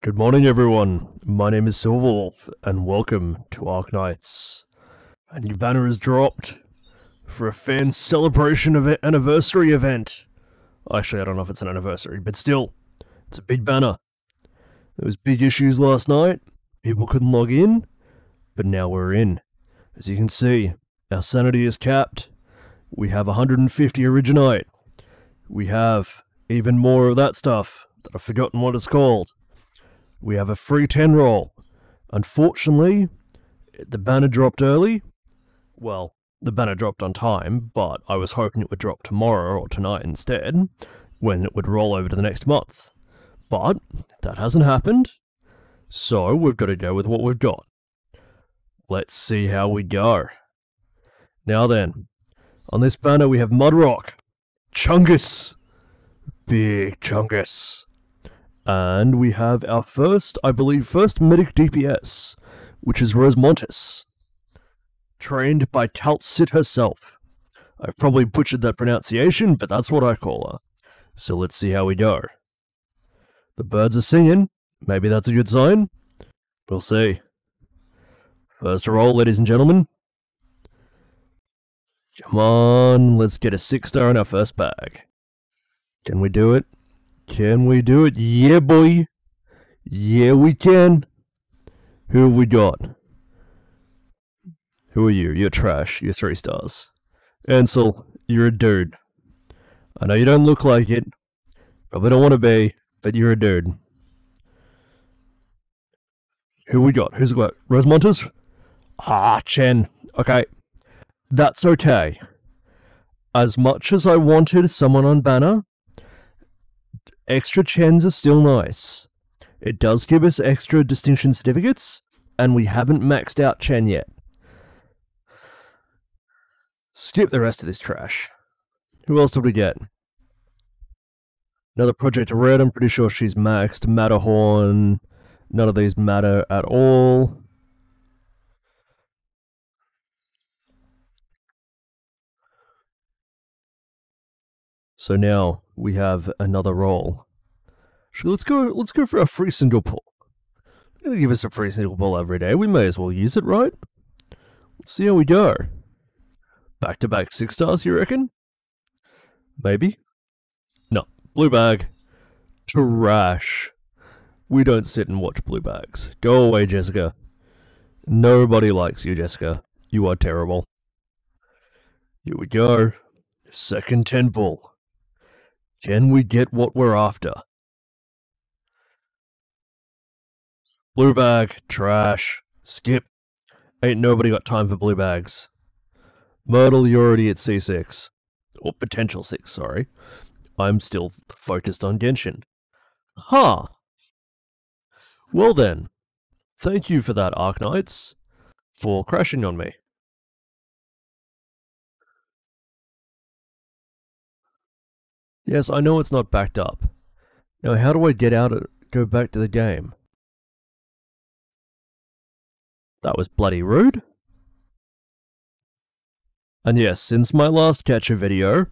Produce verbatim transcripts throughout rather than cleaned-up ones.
Good morning, everyone. My name is Silverwolf, and welcome to Arknights. A new banner is dropped for a fan celebration of an anniversary event. Actually, I don't know if it's an anniversary, but still, it's a big banner. There was big issues last night. People couldn't log in, but now we're in. As you can see, our sanity is capped. We have one hundred fifty Originite. We have even more of that stuff that I've forgotten what it's called. We have a free ten roll. Unfortunately, the banner dropped early. Well, the banner dropped on time, but I was hoping it would drop tomorrow or tonight instead, when it would roll over to the next month. But that hasn't happened, so we've got to go with what we've got. Let's see how we go. Now then, on this banner we have Mudrock, Chungus, Big Chungus. And we have our first, I believe, first medic D P S, which is Rosmontis, trained by Taltzit herself. I've probably butchered that pronunciation, but that's what I call her. So let's see how we go. The birds are singing. Maybe that's a good sign. We'll see. First roll, ladies and gentlemen. Come on, let's get a six star in our first bag. Can we do it? Can we do it? Yeah, boy. Yeah, we can. Who have we got? Who are you? You're trash. You're three stars. Ansel, you're a dude. I know you don't look like it. Probably don't want to be, but you're a dude. Who we got? Who's got? Rosmontis? Ah, Chen. Okay. That's okay. As much as I wanted someone on banner, extra Chens are still nice. It does give us extra distinction certificates, and we haven't maxed out Chen yet. Skip the rest of this trash. Who else did we get? Another Project Red, I'm pretty sure she's maxed. Matterhorn, none of these matter at all. So now we have another roll. So let's go let's go for a free single pull. They're gonna give us a free single pull every day. We may as well use it, right? Let's see how we go. Back to back six stars, you reckon? Maybe? No. Blue bag. Trash. We don't sit and watch blue bags. Go away, Jessica. Nobody likes you, Jessica. You are terrible. Here we go. Second ten pull. Can we get what we're after? Blue bag, trash, skip. Ain't nobody got time for blue bags. Myrtle, you're already at C six. Or potential six, sorry. I'm still focused on Genshin. Huh. Well then, thank you for that, Arknights, for crashing on me. Yes, I know it's not backed up. Now, how do I get out and go back to the game? That was bloody rude. And yes, since my last catcher video,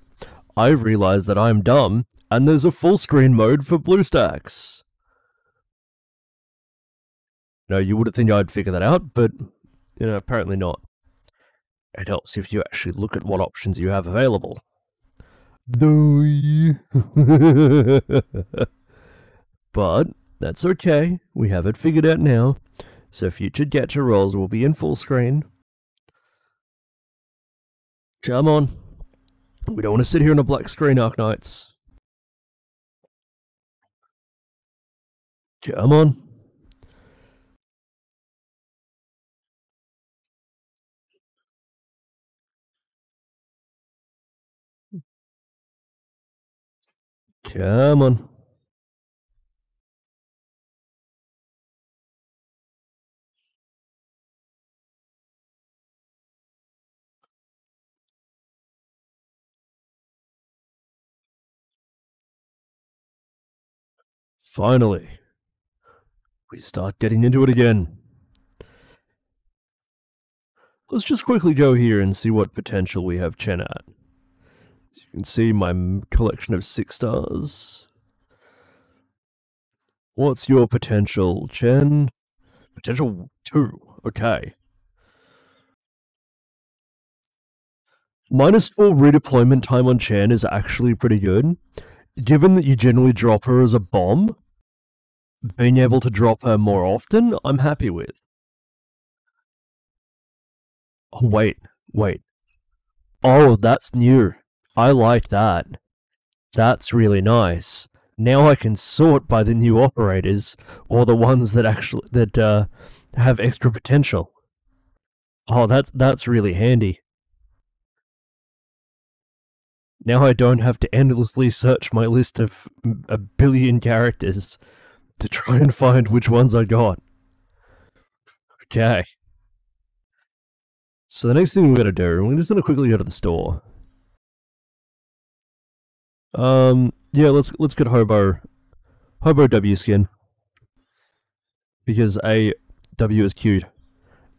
I've realized that I'm dumb, and there's a full screen mode for Bluestacks. Now, you wouldn't think I'd figure that out, but, you know, apparently not. It helps if you actually look at what options you have available. But that's okay, we have it figured out now, so future gacha rolls will be in full screen. Come on, we don't want to sit here on a black screen, Arknights. Come on. Come on. Finally, we start getting into it again. Let's just quickly go here and see what potential we have Chen at. As you can see, my collection of six stars. What's your potential, Chen? Potential two. Okay. Minus four redeployment time on Chen is actually pretty good. Given that you generally drop her as a bomb, being able to drop her more often, I'm happy with. Oh, wait, wait. Oh, that's new. I like that. That's really nice. Now I can sort by the new operators, or the ones that actually that uh, have extra potential. Oh, that's that's really handy. Now I don't have to endlessly search my list of a billion characters to try and find which ones I got. Okay. So the next thing we're gonna do, we're just gonna quickly go to the store. Um, yeah, let's let's get Hobo, Hobo W skin, because A, W is cute,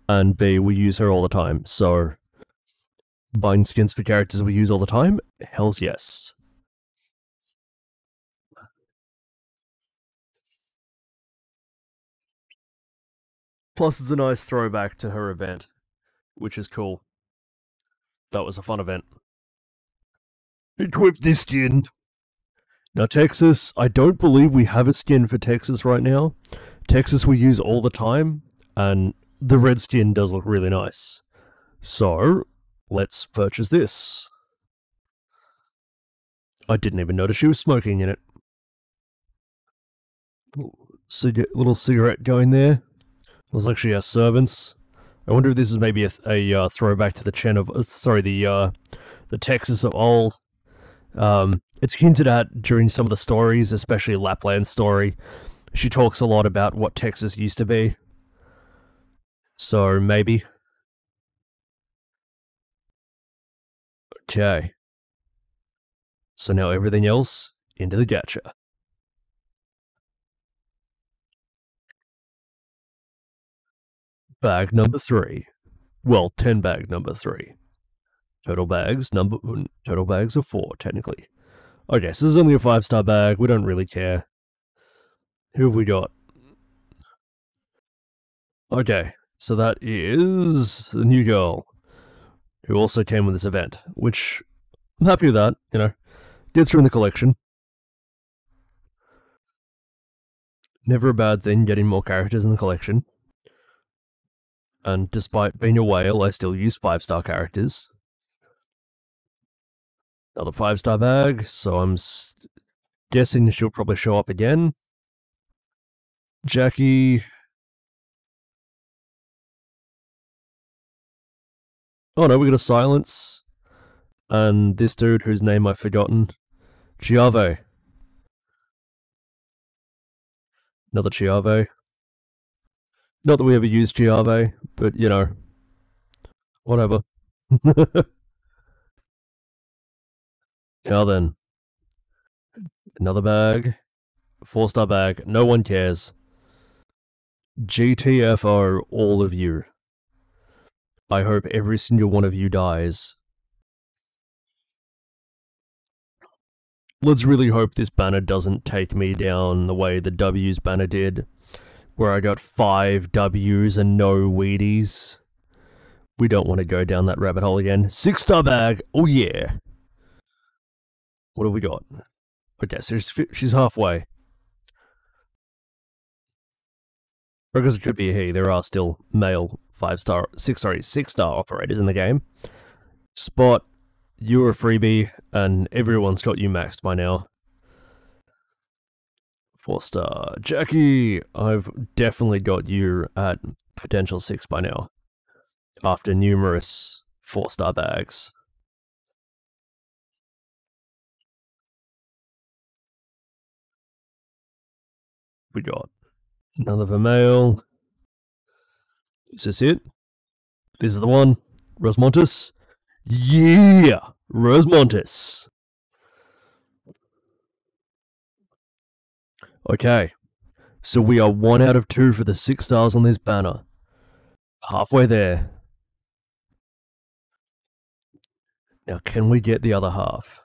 and B, we use her all the time. So buying skins for characters we use all the time, hell's yes. Plus, it's a nice throwback to her event, which is cool. That was a fun event. Equip this skin! Now Texas, I don't believe we have a skin for Texas right now. Texas we use all the time, and the red skin does look really nice. So, let's purchase this. I didn't even notice she was smoking in it. Cigarette, little cigarette going there. Looks like she has servants. I wonder if this is maybe a, a uh, throwback to the Chen of, uh, sorry, the uh, the Texas of old. Um, it's hinted at during some of the stories, especially Lapland's story. She talks a lot about what Texas used to be. So, maybe. Okay. So now everything else into the gacha. Bag number three. Well, ten bag number three. Total bags number total bags are four, technically. Okay, so this is only a five star bag. We don't really care. Who have we got? Okay, so that is the new girl, who also came with this event, which I'm happy with that. You know, gets her in the collection. Never a bad thing getting more characters in the collection. And despite being a whale, I still use five star characters. Another five star bag, so I'm guessing she'll probably show up again. Jackie. Oh no, we got a silence. And this dude whose name I've forgotten. Chiave. Another Chiave. Not that we ever use Chiave, but, you know, whatever. Now then. Another bag. Four star bag. No one cares. G T F O, all of you. I hope every single one of you dies. Let's really hope this banner doesn't take me down the way the W's banner did, where I got five W's and no Wheaties. We don't want to go down that rabbit hole again. Six star bag, oh yeah. What have we got? Okay, so she's halfway. Because it could be a he, there are still male five star, six, sorry, six star operators in the game. Spot, you were a freebie, and everyone's got you maxed by now. four star. Jackie, I've definitely got you at potential six by now, after numerous four star bags. We got another Vermeil. Is this it? This is the one. Rosmontis. Yeah! Rosmontis! Okay, so we are one out of two for the six stars on this banner. Halfway there. Now can we get the other half?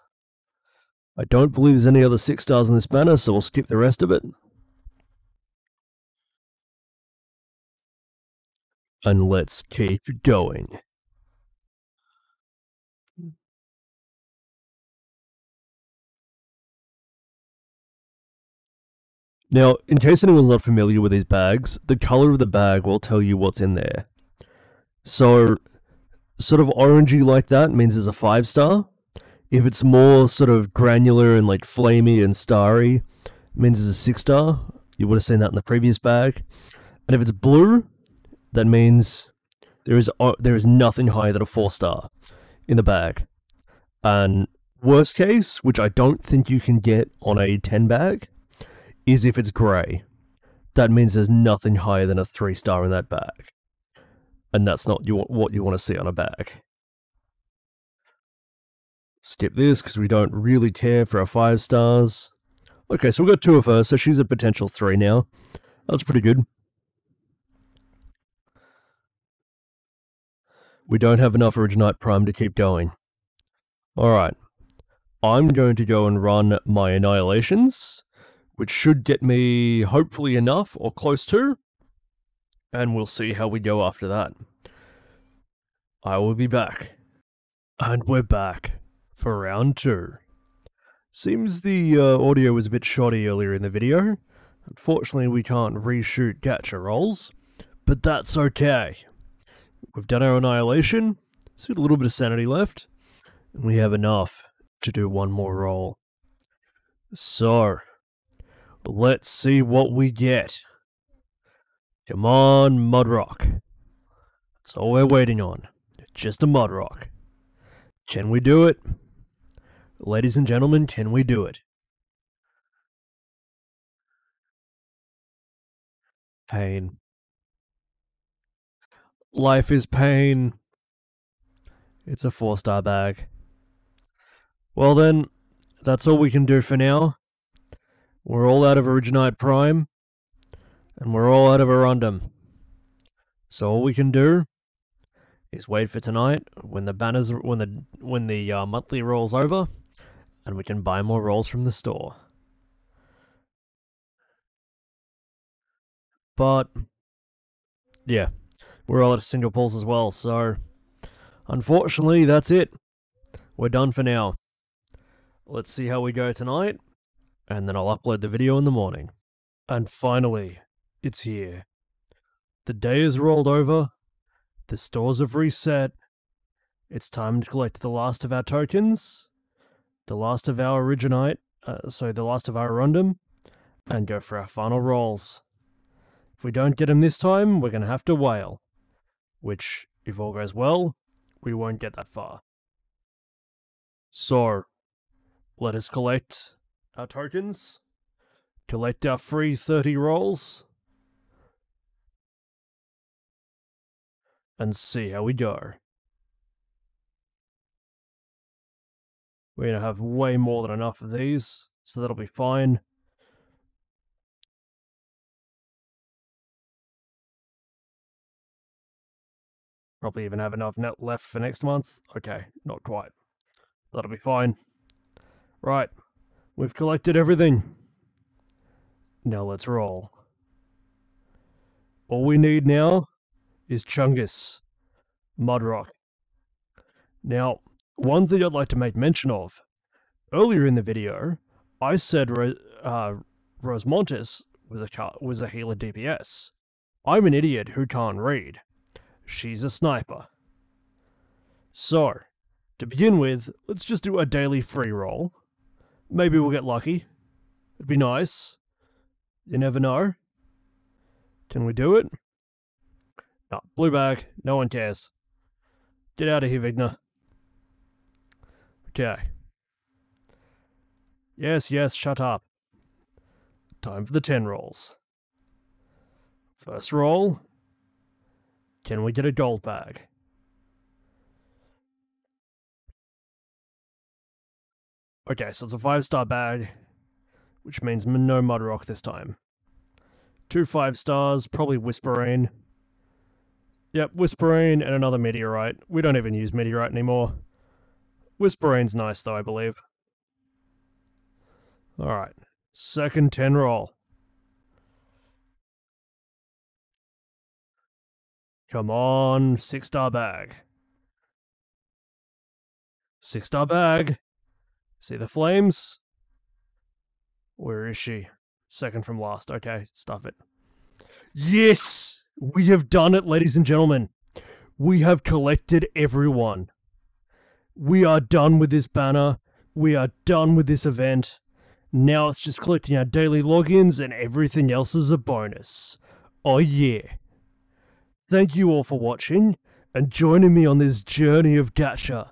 I don't believe there's any other six stars on this banner, so we'll skip the rest of it. and let's keep going. Now, in case anyone's not familiar with these bags, the color of the bag will tell you what's in there. So, sort of orangey like that means it's a five star. If it's more sort of granular and like flamey and starry, it means it's a six star. You would have seen that in the previous bag. And if it's blue, that means there is there is nothing higher than a four star in the bag. And worst case, which I don't think you can get on a ten bag, is if it's grey. That means there's nothing higher than a three star in that bag. And that's not you, what you want to see on a bag. Skip this, because we don't really care for our five stars. Okay, so we've got two of her, so she's a potential three now. That's pretty good. We don't have enough Originite Prime to keep going. Alright. I'm going to go and run my Annihilations, which should get me hopefully enough, or close to. And we'll see how we go after that. I will be back. And we're back for round two. Seems the uh, audio was a bit shoddy earlier in the video. Unfortunately, we can't reshoot gacha rolls, but that's okay. We've done our Annihilation, so we've got a little bit of sanity left, and we have enough to do one more roll. So, let's see what we get. Come on, Mudrock. That's all we're waiting on. Just a Mudrock. Can we do it? Ladies and gentlemen, can we do it? Pain. Life is pain. It's a four-star bag. Well then, that's all we can do for now. We're all out of Originite Prime. And we're all out of Arundum. So all we can do is wait for tonight when the banners, when the when the uh, monthly roll's over, and we can buy more rolls from the store. But yeah, we're all out of single pulls as well. So unfortunately, that's it. We're done for now. Let's see how we go tonight, and then I'll upload the video in the morning. And finally, it's here. The day has rolled over, the stores have reset, it's time to collect the last of our tokens, the last of our Originite, uh, sorry, the last of our Arundum, and go for our final rolls. If we don't get them this time, we're going to have to wail, which, if all goes well, we won't get that far. So, let us collect our tokens, collect our free thirty rolls, and see how we go. We're going to have way more than enough of these, so that'll be fine. Probably even have enough net left for next month. Okay, not quite. That'll be fine. Right, we've collected everything. Now let's roll. All we need now is Chungus, Mudrock. Now, one thing I'd like to make mention of, earlier in the video, I said Ro uh, Rosmontis was a, was a healer D P S. I'm an idiot who can't read. She's a sniper. So, to begin with, let's just do a daily free roll. Maybe we'll get lucky. It'd be nice. You never know. Can we do it? No, blue bag, no one cares. Get out of here, Vigna. Okay. Yes, yes, shut up. Time for the ten rolls. First roll. Can we get a gold bag? Okay, so it's a five-star bag, which means no Mudrock this time. Two five stars, probably Whisperine. Yep, Whisperine and another Meteorite. We don't even use Meteorite anymore. Whisperine's nice though, I believe. Alright, second ten roll. Come on, six star bag. Six star bag. See the flames? Where is she? Second from last. Okay, stuff it. Yes! We have done it, ladies and gentlemen. We have collected everyone. We are done with this banner. We are done with this event. Now it's just collecting our daily logins and everything else is a bonus. Oh yeah. Thank you all for watching and joining me on this journey of gacha.